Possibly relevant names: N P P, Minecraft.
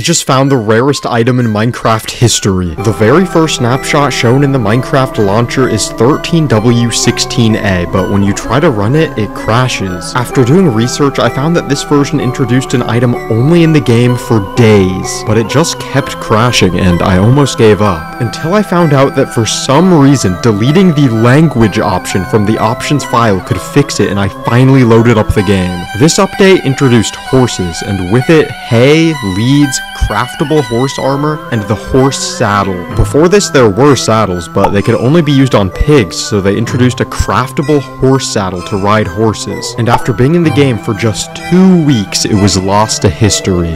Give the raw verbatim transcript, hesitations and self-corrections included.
I just found the rarest item in Minecraft history. The very first snapshot shown in the Minecraft launcher is thirteen W sixteen A, but when you try to run it, it crashes. After doing research, I found that this version introduced an item only in the game for days, but it just kept crashing and I almost gave up. Until I found out that for some reason, deleting the language option from the options file could fix it, and I finally loaded up the game. This update introduced horses, and with it, hay, leads, craftable horse armor, and the horse saddle. Before this, there were saddles, but they could only be used on pigs, so they introduced a craftable horse saddle to ride horses. And after being in the game for just two weeks, it was lost to history.